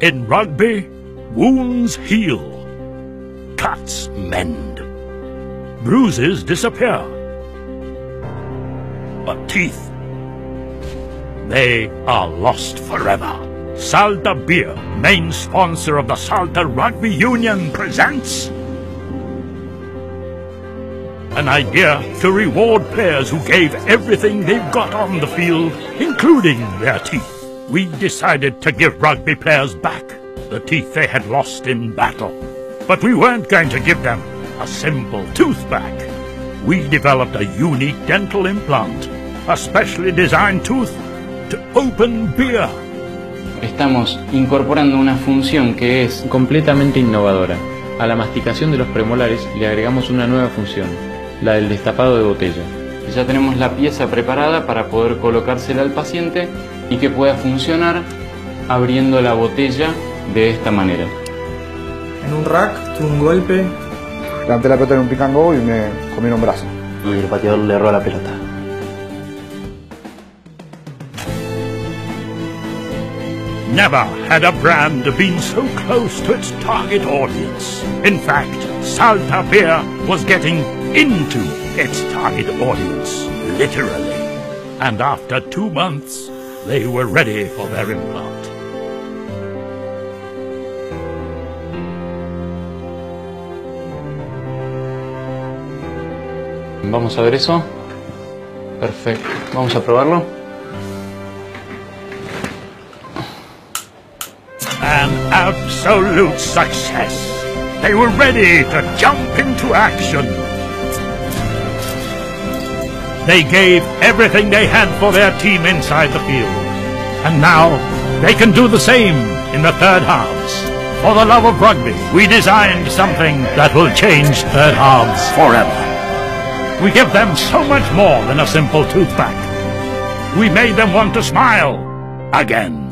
In rugby, wounds heal, cuts mend, bruises disappear, but teeth, they are lost forever. Salta Beer, main sponsor of the Salta Rugby Union, presents an idea to reward players who gave everything they've got on the field, including their teeth. We decided to give rugby players back the teeth they had lost in battle. But we weren't going to give them a simple tooth back. We developed a unique dental implant, a specially designed tooth to open beer. Estamos incorporando una función que es completamente innovadora. A la masticación de los premolares le agregamos una nueva función, la del destapado de botella. Ya tenemos la pieza preparada para poder colocársela al paciente y que pueda funcionar abriendo la botella de esta manera. En un rack, tuve un golpe. Levanté la pelota en un pick and go y me comí un brazo. Y el pateador le erró la pelota. Never had a brand been so close to its target audience. In fact, Salta Beer was getting into its target audience, literally. And after 2 months, they were ready for their implant. Vamos a ver eso. Perfecto. Vamos a probarlo. An absolute success. They were ready to jump into action. They gave everything they had for their team inside the field. And now they can do the same in the third halves. For the love of rugby, we designed something that will change third halves forever. We give them so much more than a simple tooth back. We made them want to smile again.